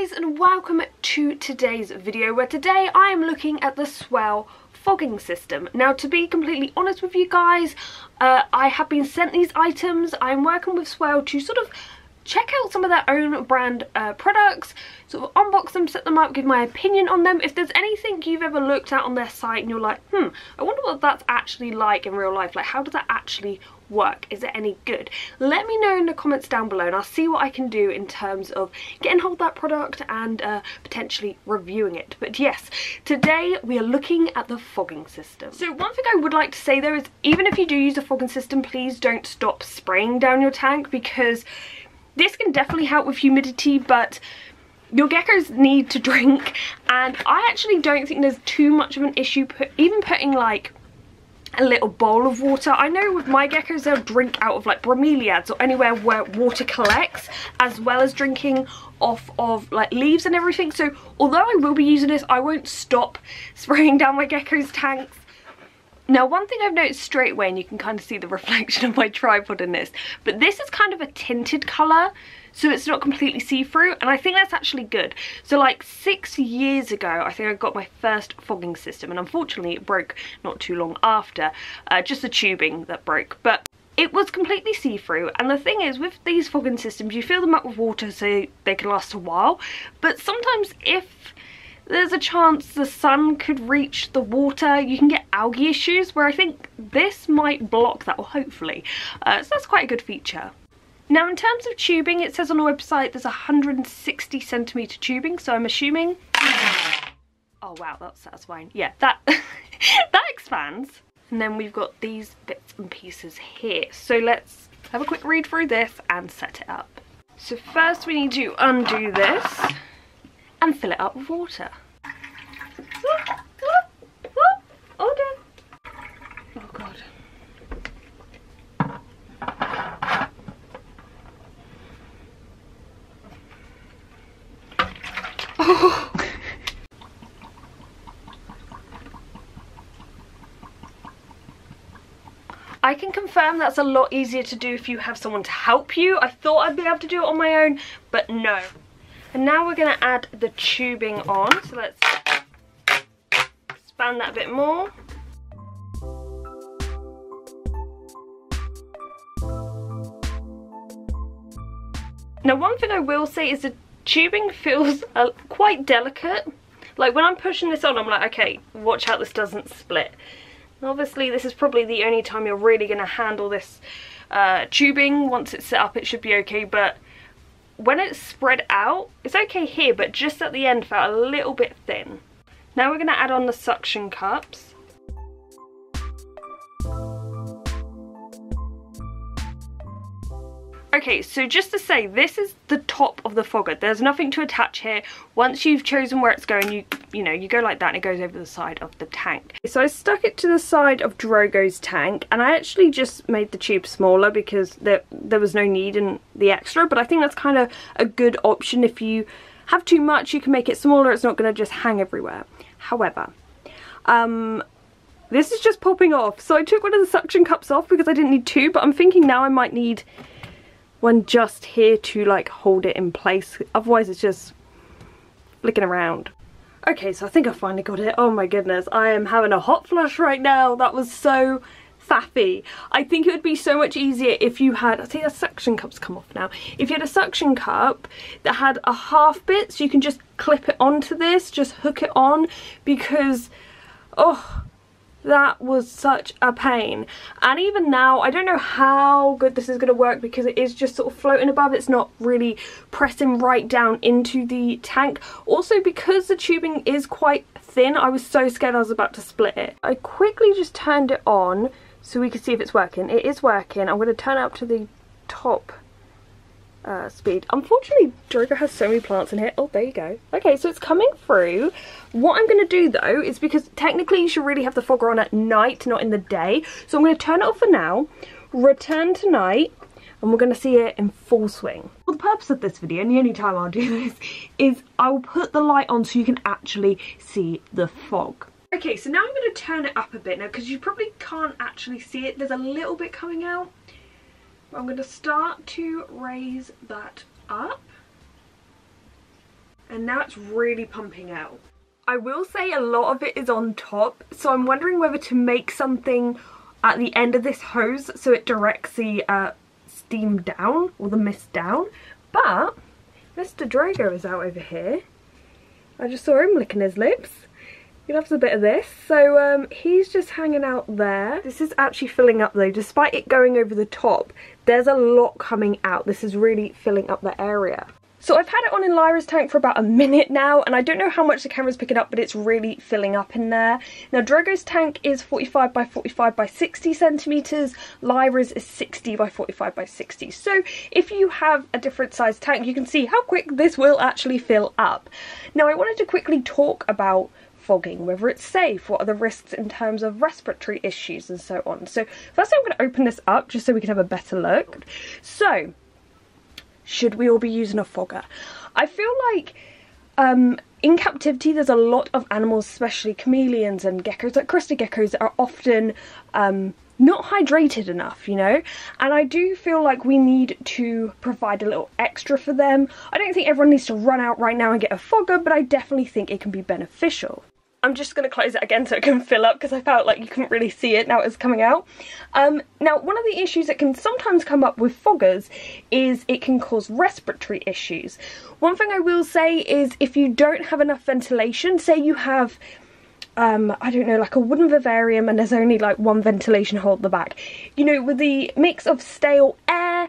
guys, and welcome to today's video, where today I am looking at the Swell fogging system. Now, to be completely honest with you guys, I have been sent these items. I'm working with Swell to sort of check out some of their own brand products, sort of unbox them, set them up, give my opinion on them. If there's anything you've ever looked at on their site and you're like, I wonder what that's actually like in real life, like how does that actually work, is it any good, let me know in the comments down below and I'll see what I can do in terms of getting hold of that product and potentially reviewing it. But yes, today we are looking at the fogging system. So one thing I would like to say though is, even if you do use a fogging system, please don't stop spraying down your tank, because this can definitely help with humidity, but your geckos need to drink, and I actually don't think there's too much of an issue even putting like a little bowl of water. I know with my geckos they'll drink out of like bromeliads or anywhere where water collects, as well as drinking off of like leaves and everything. So although I will be using this, I won't stop spraying down my geckos' tanks. Now, one thing I've noticed straight away, and you can kind of see the reflection of my tripod in this, but this is kind of a tinted colour, so it's not completely see-through, and I think that's actually good. So like 6 years ago, I think I got my first fogging system, and unfortunately it broke not too long after, just the tubing that broke, but it was completely see-through. And the thing is, with these fogging systems, you fill them up with water so they can last a while, but sometimes if there's a chance the sun could reach the water, you can get algae issues, where I think this might block that, or hopefully. So that's quite a good feature. Now, in terms of tubing, it says on the website there's 160 cm tubing, so I'm assuming... Oh wow, that's satisfying. Yeah, that, that expands. And then we've got these bits and pieces here. So let's have a quick read through this and set it up. So first we need to undo this and fill it up with water. Oh god. Oh. I can confirm that's a lot easier to do if you have someone to help you. I thought I'd be able to do it on my own, but no. And now we're going to add the tubing on, so let's expand that a bit more. Now, one thing I will say is the tubing feels quite delicate. Like when I'm pushing this on, I'm like, okay, watch out this doesn't split. And obviously this is probably the only time you're really going to handle this tubing. Once it's set up it should be okay, but when it's spread out, it's okay here, but just at the end felt a little bit thin. Now we're going to add on the suction cups. Okay, so just to say, this is the top of the fogger. There's nothing to attach here. Once you've chosen where it's going, you go like that and it goes over the side of the tank. So I stuck it to the side of Drogo's tank, and I actually just made the tube smaller because there was no need in the extra, but I think that's kind of a good option. If you have too much, you can make it smaller. It's not going to just hang everywhere. However, this is just popping off. So I took one of the suction cups off because I didn't need two, but I'm thinking now I might need one just here to like hold it in place, otherwise it's just flicking around. Okay, so I think I finally got it. Oh my goodness, I am having a hot flush right now. That was so faffy. I think it would be so much easier if you had, I think the suction cup's come off now, if you had a suction cup that had a half bit, so you can just clip it onto this, just hook it on, because oh, that was such a pain. And even now I don't know how good this is going to work, because it is just sort of floating above. It's not really pressing right down into the tank. Also, because the tubing is quite thin, I was so scared I was about to split it. I quickly just turned it on so we could see if it's working. It is working. I'm going to turn it up to the top speed. Unfortunately, Drogo has so many plants in here. Oh, there you go. Okay, so it's coming through. What I'm going to do though is, because technically you should really have the fogger on at night, not in the day, so I'm going to turn it off for now, return tonight, and we're going to see it in full swing. For the purpose of this video, and the only time I'll do this, is I'll put the light on so you can actually see the fog. Okay, so now I'm going to turn it up a bit now, because you probably can't actually see it. There's a little bit coming out. I'm going to start to raise that up. and now it's really pumping out. I will say a lot of it is on top, so I'm wondering whether to make something at the end of this hose so it directs the steam down, or the mist down, but Mr. Drago is out over here. I just saw him licking his lips. He loves a bit of this, so he's just hanging out there. This is actually filling up though, despite it going over the top, there's a lot coming out. This is really filling up the area. So I've had it on in Lyra's tank for about a minute now, and I don't know how much the camera's picking up, but it's really filling up in there. Now Drago's tank is 45 by 45 by 60 centimetres, Lyra's is 60 by 45 by 60. So if you have a different size tank, you can see how quick this will actually fill up. Now I wanted to quickly talk about fogging, whether it's safe, what are the risks in terms of respiratory issues and so on. So first I'm going to open this up just so we can have a better look. So, should we all be using a fogger? I feel like in captivity there's a lot of animals, especially chameleons and geckos, like crested geckos, that are often not hydrated enough, you know, and I do feel like we need to provide a little extra for them. I don't think everyone needs to run out right now and get a fogger, but I definitely think it can be beneficial. I'm just going to close it again so it can fill up, because I felt like you couldn't really see it now it's coming out. Now one of the issues that can sometimes come up with foggers is it can cause respiratory issues. One thing I will say is if you don't have enough ventilation, say you have I don't know, like a wooden vivarium and there's only like one ventilation hole at the back, you know, with the mix of stale air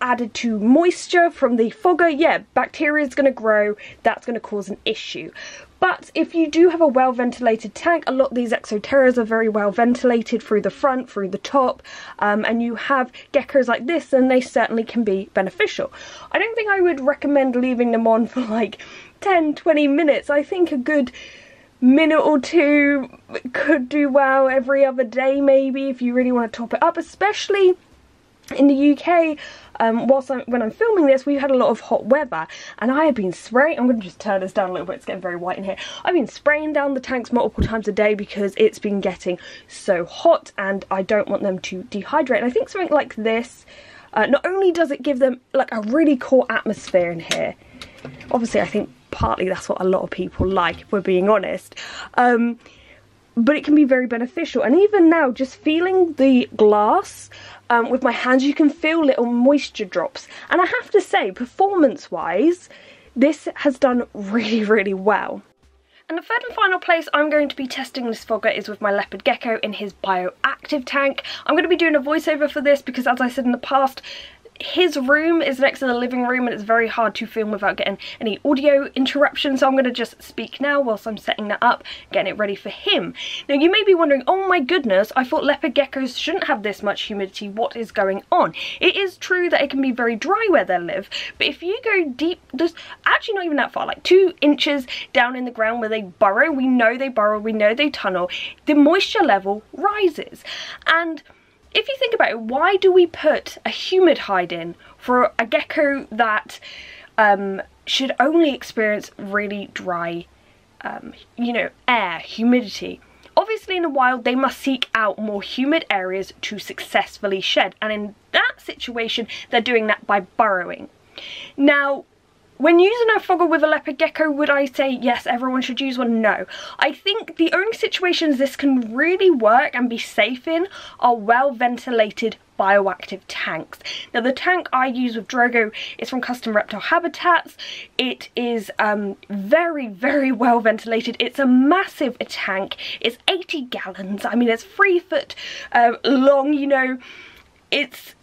added to moisture from the fogger, yeah, bacteria is going to grow, that's going to cause an issue. But if you do have a well ventilated tank, a lot of these ExoTerras are very well ventilated through the front, through the top, and you have geckos like this, then they certainly can be beneficial. I don't think I would recommend leaving them on for like 10-20 minutes. I think a good minute or two could do well, every other day maybe, if you really want to top it up, especially in the UK. When I'm filming this, we've had a lot of hot weather, and I have been spraying. I'm going to just turn this down a little bit, it's getting very white in here. I've been spraying down the tanks multiple times a day because it's been getting so hot and I don't want them to dehydrate. And I think something like this, not only does it give them like a really cool atmosphere in here, obviously I think partly that's what a lot of people like, if we're being honest, but it can be very beneficial. And even now, just feeling the glass with my hands, you can feel little moisture drops, and I have to say, performance wise, this has done really well. And the third and final place I'm going to be testing this fogger is with my leopard gecko in his bioactive tank. I'm going to be doing a voiceover for this because, as I said in the past, his room is next to the living room and it's very hard to film without getting any audio interruption, so I'm going to just speak now whilst I'm setting that up, getting it ready for him. Now you may be wondering, oh my goodness, I thought leopard geckos shouldn't have this much humidity, what is going on? It is true that it can be very dry where they live, but if you go deep, just actually not even that far, like 2 inches down in the ground where they burrow, we know they tunnel, the moisture level rises. And if you think about it, why do we put a humid hide in for a gecko that should only experience really dry, you know, air, humidity? Obviously in the wild they must seek out more humid areas to successfully shed, and in that situation they're doing that by burrowing. Now, when using a fogger with a leopard gecko, would I say yes, everyone should use one? No. I think the only situations this can really work and be safe in are well-ventilated bioactive tanks. Now the tank I use with Drogo is from Custom Reptile Habitats. It is very well ventilated. It's a massive tank. It's 80 gallons. I mean, it's 3 foot long, you know. It's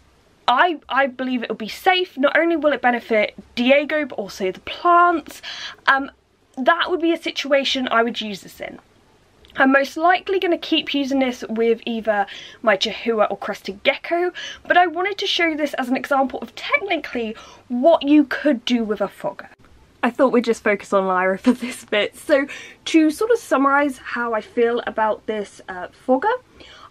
I believe it will be safe. Not only will it benefit Diego, but also the plants. That would be a situation I would use this in. I'm most likely going to keep using this with either my Chahoua or Crested Gecko, but I wanted to show this as an example of technically what you could do with a fogger. I thought we'd just focus on Lyra for this bit. So to sort of summarise how I feel about this fogger,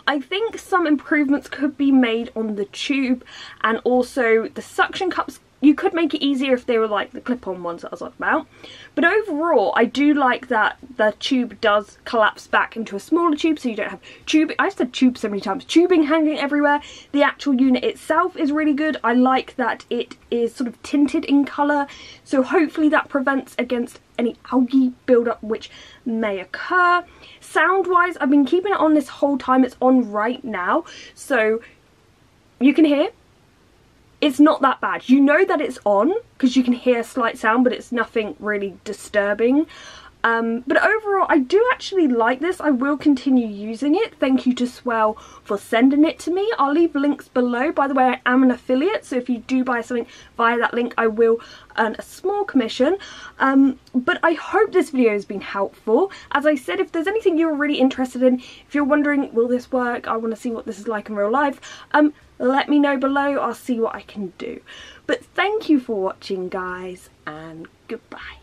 I think some improvements could be made on the tube, and also the suction cups You could make it easier if they were like the clip-on ones that I was talking about. But overall, I do like that the tube does collapse back into a smaller tube, so you don't have tubing. I've said tube so many times. Tubing hanging everywhere. The actual unit itself is really good. I like that it is sort of tinted in colour, so hopefully that prevents against any algae buildup which may occur. Sound-wise, I've been keeping it on this whole time. It's on right now, so you can hear. It's not that bad. You know that it's on because you can hear a slight sound, but it's nothing really disturbing. But overall, I do actually like this. I will continue using it. Thank you to Swell for sending it to me. I'll leave links below. By the way, I am an affiliate, so if you do buy something via that link, I will earn a small commission. But I hope this video has been helpful. As I said, if there's anything you're really interested in, if you're wondering, will this work? I want to see what this is like in real life. Let me know below, I'll see what I can do. But thank you for watching, guys, and goodbye.